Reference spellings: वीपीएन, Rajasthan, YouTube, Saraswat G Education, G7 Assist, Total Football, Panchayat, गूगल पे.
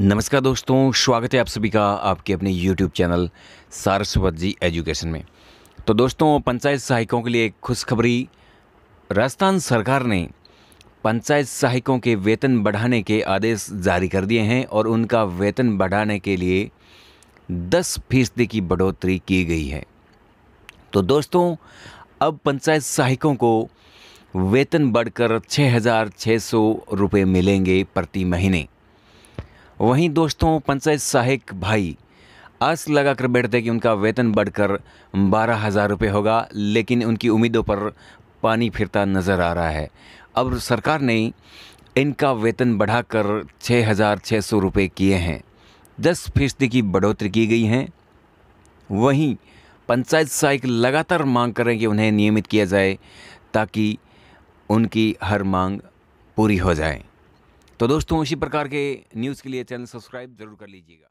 नमस्कार दोस्तों, स्वागत है आप सभी का आपके अपने YouTube channel Saraswat ji education में। तो दोस्तों, पंचायत सहायकों के लिए एक खुशखबरी। राजस्थान सरकार ने पंचायत सहायकों के वेतन बढ़ाने के आदेश जारी कर दिए हैं और उनका वेतन बढ़ाने के लिए 10% की बढ़ोतरी की गई है। तो दोस्तों, अब पंचायत सहायकों को वेतन बढ़कर 6,600 रुपये मिलेंगे प्रति महीने। वहीं दोस्तों, पंचायत सहायक भाई आस लगा कर बैठते कि उनका वेतन बढ़कर 12,000 रुपये होगा, लेकिन उनकी उम्मीदों पर पानी फिरता नज़र आ रहा है। अब सरकार ने इनका वेतन बढ़ाकर 6,600 रुपये किए हैं, 10% की बढ़ोतरी की गई है। वहीं पंचायत सहायक लगातार मांग कर रहे हैं कि उन्हें नियमित किया जाए ताकि उनकी हर मांग पूरी हो जाए। तो दोस्तों, इसी प्रकार के न्यूज़ के लिए चैनल सब्सक्राइब ज़रूर कर लीजिएगा।